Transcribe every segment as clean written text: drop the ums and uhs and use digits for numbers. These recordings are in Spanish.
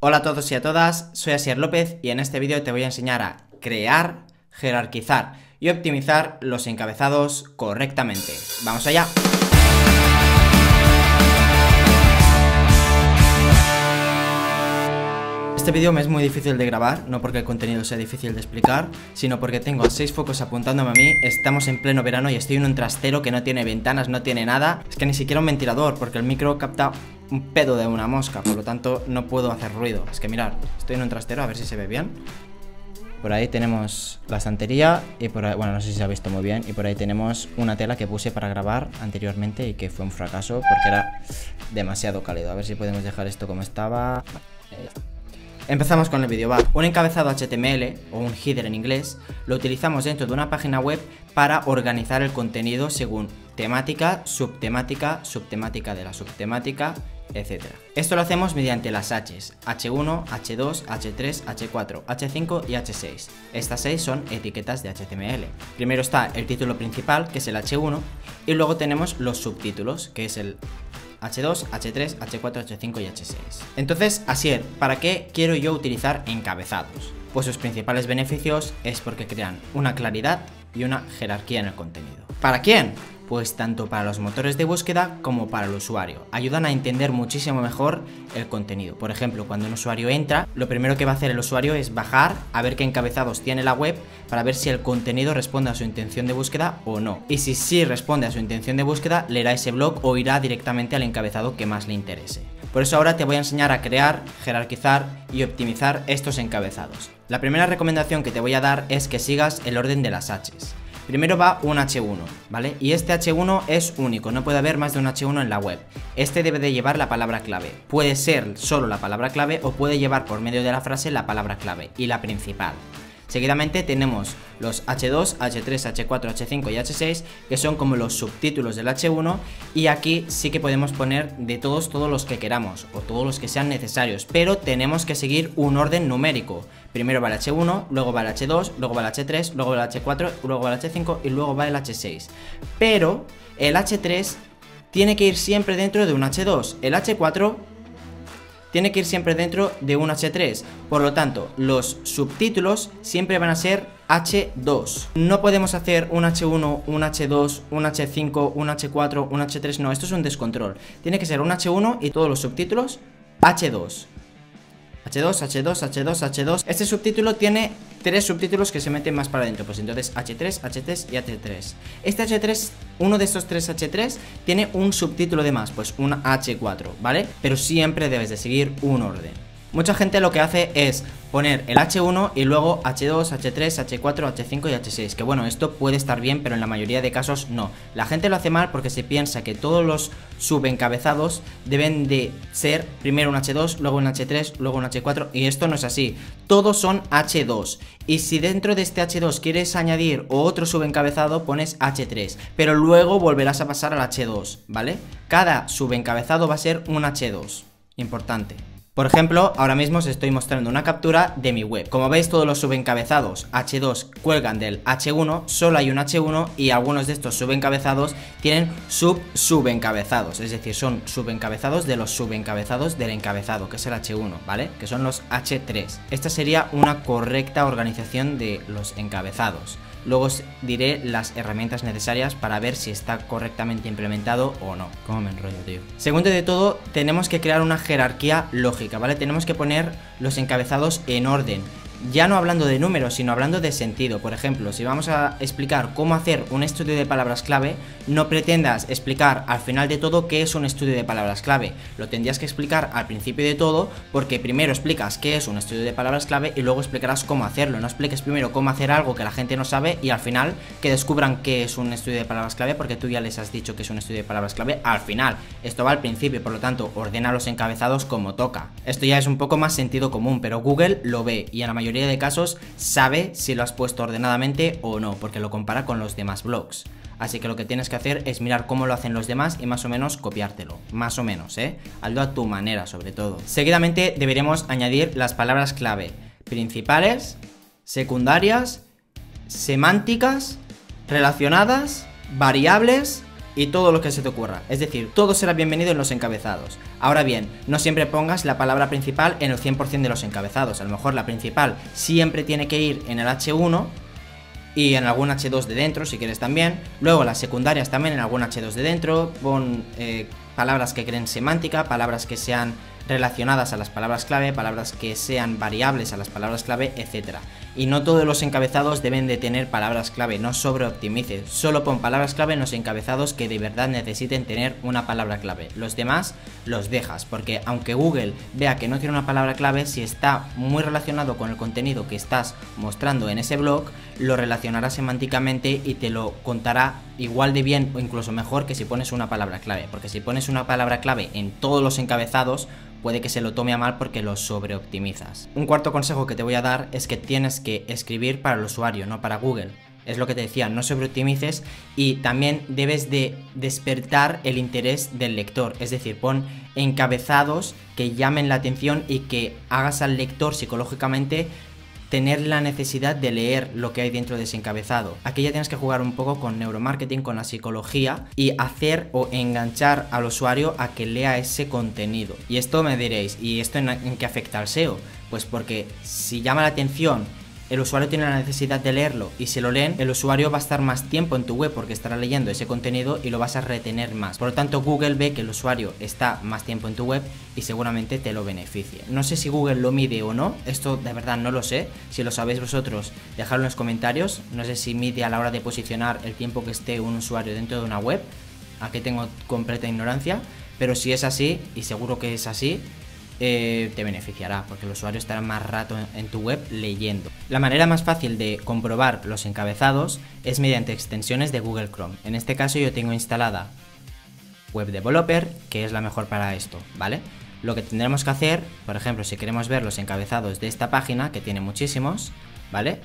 Hola a todos y a todas, soy Asier López y en este vídeo te voy a enseñar a crear, jerarquizar y optimizar los encabezados correctamente. ¡Vamos allá! Este vídeo me es muy difícil de grabar, no porque el contenido sea difícil de explicar, sino porque tengo 6 focos apuntándome a mí, estamos en pleno verano y estoy en un trastero que no tiene ventanas, no tiene nada, es que ni siquiera un ventilador, porque el micro capta un pedo de una mosca, por lo tanto no puedo hacer ruido. Es que mirad, estoy en un trastero, a ver si se ve bien. Por ahí tenemos la estantería y por ahí, bueno, no sé si se ha visto muy bien, y por ahí tenemos una tela que puse para grabar anteriormente y que fue un fracaso porque era demasiado cálido. A ver si podemos dejar esto como estaba. Empezamos con el vídeo, va. Un encabezado HTML, o un header en inglés, lo utilizamos dentro de una página web para organizar el contenido según temática, subtemática, subtemática de la subtemática, etc. Esto lo hacemos mediante las H's, H1, H2, H3, H4, H5 y H6. Estas 6 son etiquetas de HTML. Primero está el título principal, que es el H1, y luego tenemos los subtítulos, que es el H2, H3, H4, H5 y H6. Entonces, Asier, ¿para qué quiero yo utilizar encabezados? Pues sus principales beneficios es porque crean una claridad y una jerarquía en el contenido. ¿Para quién? Pues tanto para los motores de búsqueda como para el usuario. Ayudan a entender muchísimo mejor el contenido. Por ejemplo, cuando un usuario entra, lo primero que va a hacer el usuario es bajar a ver qué encabezados tiene la web para ver si el contenido responde a su intención de búsqueda o no. Y si sí responde a su intención de búsqueda, leerá ese blog o irá directamente al encabezado que más le interese. Por eso ahora te voy a enseñar a crear, jerarquizar y optimizar estos encabezados. La primera recomendación que te voy a dar es que sigas el orden de las H's. Primero va un H1, ¿vale? Y este H1 es único, no puede haber más de un H1 en la web. Este debe de llevar la palabra clave. Puede ser solo la palabra clave o puede llevar por medio de la frase la palabra clave y la principal. Seguidamente tenemos los H2, H3, H4, H5 y H6, que son como los subtítulos del H1, y aquí sí que podemos poner de todos los que queramos o todos los que sean necesarios, pero tenemos que seguir un orden numérico. Primero va el H1, luego va el H2, luego va el H3, luego va el H4, luego va el H5 y luego va el H6. Pero el H3 tiene que ir siempre dentro de un H2, el H4 tiene que ir siempre dentro de un H3, por lo tanto los subtítulos siempre van a ser H2. No podemos hacer un H1, un H2, un H5, un H4, un H3, no, esto es un descontrol. Tiene que ser un H1 y todos los subtítulos H2. H2, H2, H2, H2. Este subtítulo tiene 3 subtítulos que se meten más para adentro. Pues entonces H3, H3 y H3. Este H3, uno de estos 3 H3 tiene un subtítulo de más, pues un H4, ¿vale? Pero siempre debes de seguir un orden. Mucha gente lo que hace es poner el H1 y luego H2, H3, H4, H5 y H6. Que bueno, esto puede estar bien, pero en la mayoría de casos no. La gente lo hace mal porque se piensa que todos los subencabezados deben de ser primero un H2, luego un H3, luego un H4, y esto no es así. Todos son H2. Y si dentro de este H2 quieres añadir otro subencabezado, pones H3. Pero luego volverás a pasar al H2, ¿vale? Cada subencabezado va a ser un H2. Importante. Por ejemplo, ahora mismo os estoy mostrando una captura de mi web. Como veis, todos los subencabezados H2 cuelgan del H1, solo hay un H1 y algunos de estos subencabezados tienen sub-subencabezados, es decir, son subencabezados de los subencabezados del encabezado, que es el H1, ¿vale? Que son los H3. Esta sería una correcta organización de los encabezados. Luego os diré las herramientas necesarias para ver si está correctamente implementado o no. ¿Cómo me enrollo, tío? Segundo de todo, tenemos que crear una jerarquía lógica, ¿vale? Tenemos que poner los encabezados en orden. Ya no hablando de números, sino hablando de sentido. Por ejemplo, si vamos a explicar cómo hacer un estudio de palabras clave, no pretendas explicar al final de todo qué es un estudio de palabras clave. Lo tendrías que explicar al principio de todo, porque primero explicas qué es un estudio de palabras clave y luego explicarás cómo hacerlo. No expliques primero cómo hacer algo que la gente no sabe y al final que descubran qué es un estudio de palabras clave, porque tú ya les has dicho que es un estudio de palabras clave al final. Esto va al principio, por lo tanto, ordena los encabezados como toca. Esto ya es un poco más sentido común, pero Google lo ve y en la mayoría de casos sabe si lo has puesto ordenadamente o no, porque lo compara con los demás blogs. Así que lo que tienes que hacer es mirar cómo lo hacen los demás y más o menos copiártelo. Más o menos, ¿eh? Hazlo a tu manera, sobre todo. Seguidamente deberemos añadir las palabras clave principales, secundarias, semánticas, relacionadas, variables y todo lo que se te ocurra, es decir, todo será bienvenido en los encabezados. Ahora bien, no siempre pongas la palabra principal en el 100% de los encabezados, a lo mejor la principal siempre tiene que ir en el H1 y en algún H2 de dentro si quieres también, luego las secundarias también en algún H2 de dentro, pon palabras que creen semántica, palabras que sean relacionadas a las palabras clave, palabras que sean variables a las palabras clave, etc. Y no todos los encabezados deben de tener palabras clave, no sobreoptimices, solo pon palabras clave en los encabezados que de verdad necesiten tener una palabra clave, los demás los dejas, porque aunque Google vea que no tiene una palabra clave, si está muy relacionado con el contenido que estás mostrando en ese blog, lo relacionará semánticamente y te lo contará igual de bien o incluso mejor que si pones una palabra clave, porque si pones una palabra clave en todos los encabezados, puede que se lo tome a mal porque lo sobreoptimizas. Un cuarto consejo que te voy a dar es que tienes que escribir para el usuario, no para Google. Es lo que te decía, no sobreoptimices y también debes de despertar el interés del lector. Es decir, pon encabezados que llamen la atención y que hagas al lector psicológicamente tener la necesidad de leer lo que hay dentro de ese encabezado. Aquí ya tienes que jugar un poco con neuromarketing, con la psicología y hacer o enganchar al usuario a que lea ese contenido. Y esto me diréis, ¿y esto en qué afecta al SEO? Pues porque si llama la atención, el usuario tiene la necesidad de leerlo y si lo leen, el usuario va a estar más tiempo en tu web porque estará leyendo ese contenido y lo vas a retener más. Por lo tanto, Google ve que el usuario está más tiempo en tu web y seguramente te lo beneficie. No sé si Google lo mide o no, esto de verdad no lo sé. Si lo sabéis vosotros, dejadlo en los comentarios. No sé si mide a la hora de posicionar el tiempo que esté un usuario dentro de una web. Aquí tengo completa ignorancia, pero si es así, y seguro que es así, te beneficiará porque el usuario estará más rato en tu web leyendo. La manera más fácil de comprobar los encabezados es mediante extensiones de Google Chrome. En este caso yo tengo instalada Web Developer, que es la mejor para esto, ¿vale? Lo que tendremos que hacer, por ejemplo, si queremos ver los encabezados de esta página, que tiene muchísimos, ¿vale?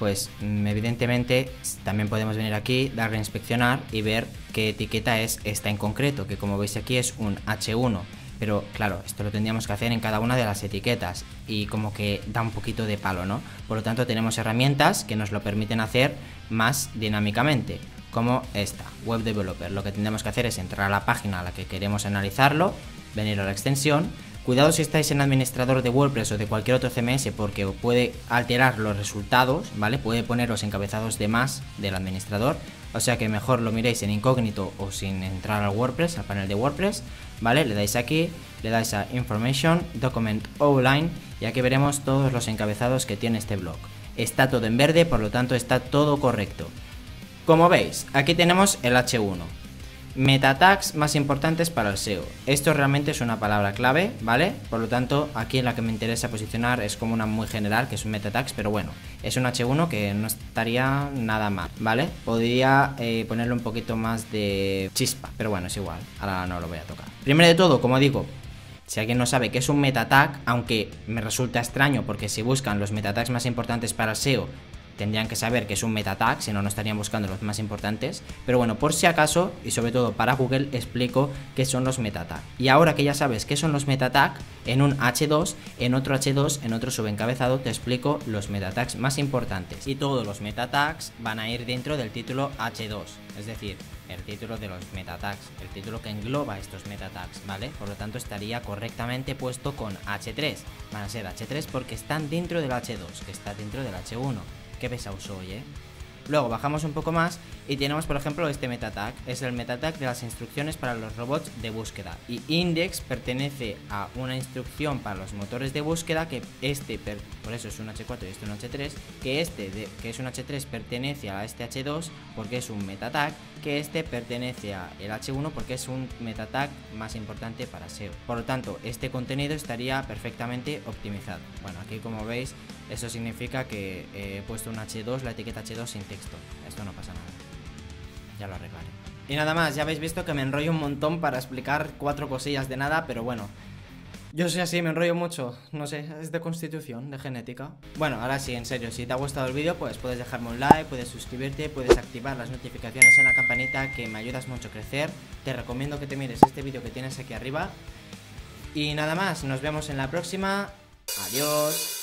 Pues evidentemente también podemos venir aquí, darle a inspeccionar y ver qué etiqueta es esta en concreto, que como veis aquí es un H1. Pero claro, esto lo tendríamos que hacer en cada una de las etiquetas y como que da un poquito de palo, ¿no? Por lo tanto tenemos herramientas que nos lo permiten hacer más dinámicamente, como esta, Web Developer. Lo que tendremos que hacer es entrar a la página a la que queremos analizarlo, venir a la extensión. Cuidado si estáis en administrador de WordPress o de cualquier otro CMS porque puede alterar los resultados, ¿vale? Puede poner los encabezados de más del administrador, o sea que mejor lo miréis en incógnito o sin entrar al WordPress, al panel de WordPress, ¿vale? Le dais aquí, le dais a Information, Document Outline y aquí veremos todos los encabezados que tiene este blog. Está todo en verde, por lo tanto está todo correcto. Como veis, aquí tenemos el H1. Meta tags más importantes para el SEO. Esto realmente es una palabra clave, ¿vale? Por lo tanto, aquí en la que me interesa posicionar es como una muy general, que es un meta tags, pero bueno, es un H1 que no estaría nada mal, ¿vale? Podría ponerle un poquito más de chispa, pero bueno, es igual, ahora no lo voy a tocar. Primero de todo, como digo, si alguien no sabe qué es un meta tag, aunque me resulta extraño porque si buscan los meta tags más importantes para el SEO, tendrían que saber que es un meta tag, si no, no estarían buscando los más importantes. Pero bueno, por si acaso, y sobre todo para Google, explico qué son los meta tag. Y ahora que ya sabes qué son los meta tag, en un H2, en otro H2, en otro subencabezado, te explico los meta tags más importantes. Y todos los meta tags van a ir dentro del título H2, es decir, el título de los meta tags, el título que engloba estos meta tags, ¿vale? Por lo tanto estaría correctamente puesto con H3. Van a ser H3 porque están dentro del H2, que está dentro del H1. Qué pesado soy, ¿eh? Luego bajamos un poco más y tenemos, por ejemplo, este meta tag. Es el meta tag de las instrucciones para los robots de búsqueda. Y index pertenece a una instrucción para los motores de búsqueda, que este, por eso es un H4 y este un H3, que que es un H3 pertenece a este H2 porque es un meta tag, que este pertenece a el H1 porque es un meta tag más importante para SEO. Por lo tanto, este contenido estaría perfectamente optimizado. Bueno, aquí como veis, eso significa que he puesto un H2, la etiqueta H2 sin texto. Esto no pasa nada. Ya lo arreglaré. Y nada más, ya habéis visto que me enrollo un montón para explicar cuatro cosillas de nada, pero bueno. Yo soy así, me enrollo mucho. No sé, es de constitución, de genética. Bueno, ahora sí, en serio, si te ha gustado el vídeo, pues puedes dejarme un like, puedes suscribirte, puedes activar las notificaciones en la campanita, que me ayudas mucho a crecer. Te recomiendo que te mires este vídeo que tienes aquí arriba. Y nada más, nos vemos en la próxima. Adiós.